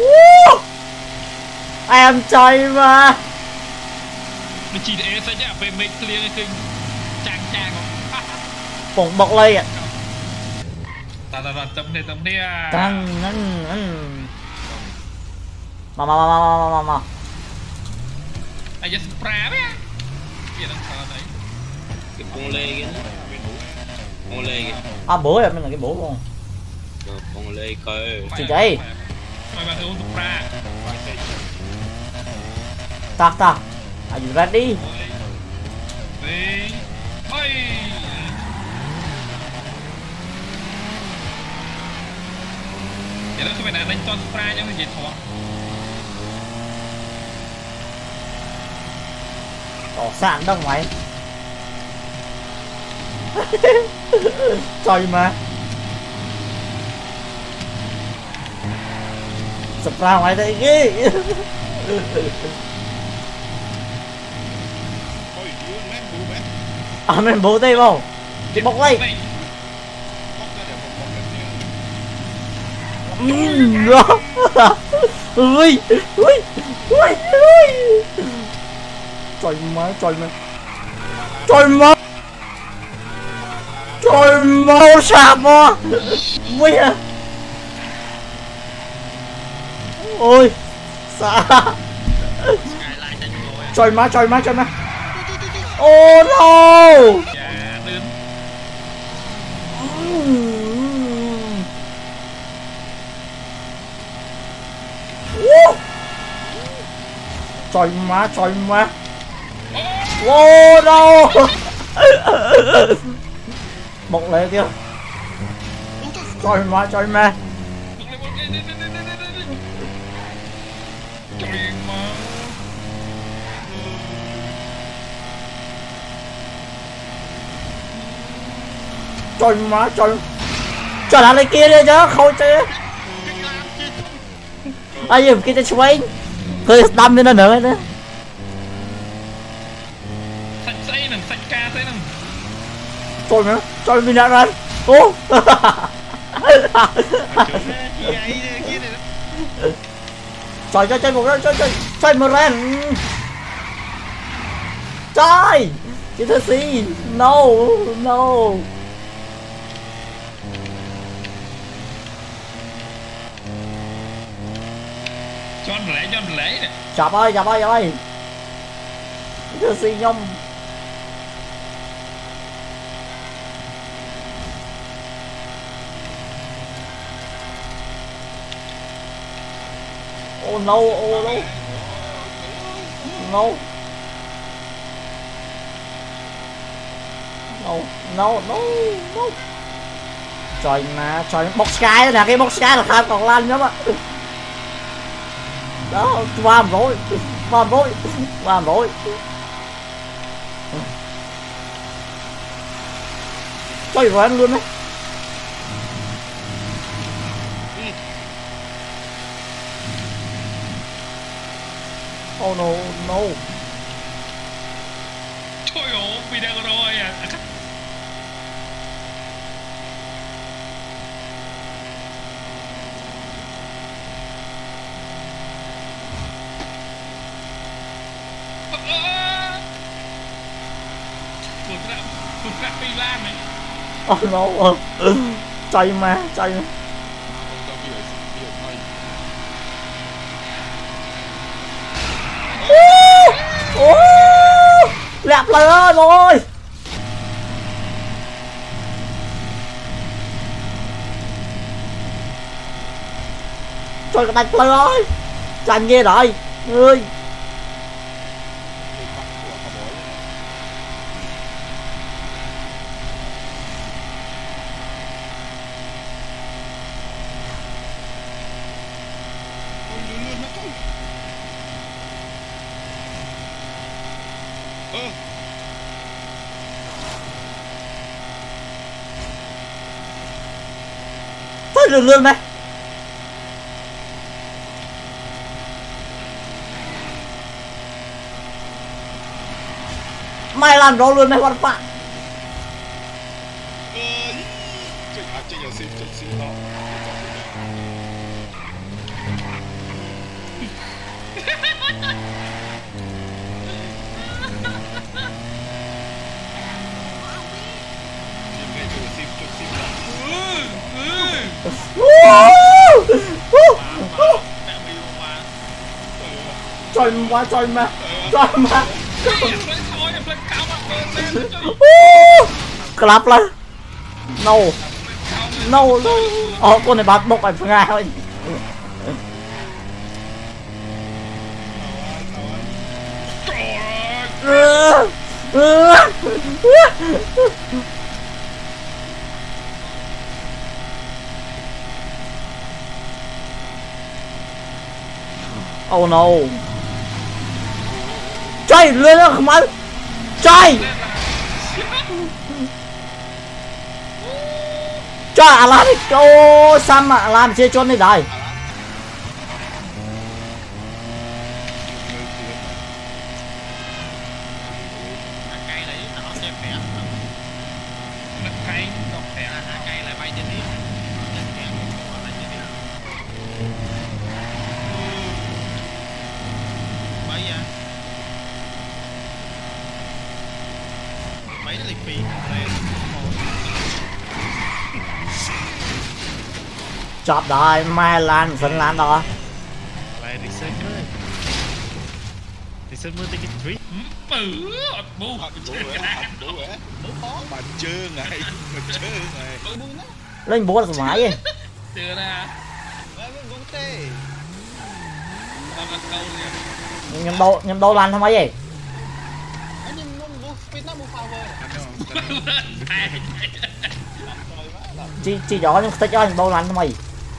Woo! Em chơi mà. Mình chỉ để xanh nhá, về mình clear cái kinh. Chàng không? Bổng bọc lây à. Tà tầm này à. Mà. Ai dám spray vậy? Kìa đang chờ đấy. Cái bông lê kia. Bông lê kia. À bố em là cái bố con. Bông lê cơ. Chị đây. Tak. Are you ready? Giờ nó phải là đánh cho spray cho nó dễ thua. Tỏ sạn đâu mày. Trời mà. Spray mày đây ghê. À mình bố đây không? Đi bốc đây. Ui. Trời má sạp mà. Ui à. Ôi. Xa. Trời má. Oh no. Trời má. Wow đâu. Bọc lệ kia. Trời má. Trời má. Trời là này kia đi chứ, không chứ. Ai dùm kia cho swing. Hơi đâm lên nó nữa. Trời mình đã ra. Ô. Trời mà ren. Trời. Chị thơ xí. No. Chọn lễ nè. Chạp ơi. Chị thơ xí nhông. No. Trời mà, box cái nè, cái box cái là tham còn lan lắm á. Đó, qua rồi. Trời ơi, anh luôn đấy. Oh no. Trời ơi, bị đau rồi à. Tụt ra phi lan này. Oh no. Chạy mà. Lẹp lại ơi mọi ơi. Trời cái bạch lơ ơi. Chanh nghe rồi. Ơi. Được luôn đấy. Mày làm đó luôn mày hoàn phạ. Tròn quá, tròn mà, tròn mà. Clap lên. No. No. Ồ, con này bắn bốc phải phương ai thôi. Oh no. Trời, lên nó không ăn. Trời. Trời, Alan đi. Ô, Sam mà Alan chơi chôn đi đây. Chọp rồi, mai lan, xin lan đó. Lại reset mới. Reset mới tới cái tweet. Bự, bù. Bù hả? Mà chưa ngày, Lên bố là mãi vậy. Chưa nè. Nhầm đâu lan thôi mấy vậy? Chị giỏi nhưng thích cho anh đâu lạnh mày.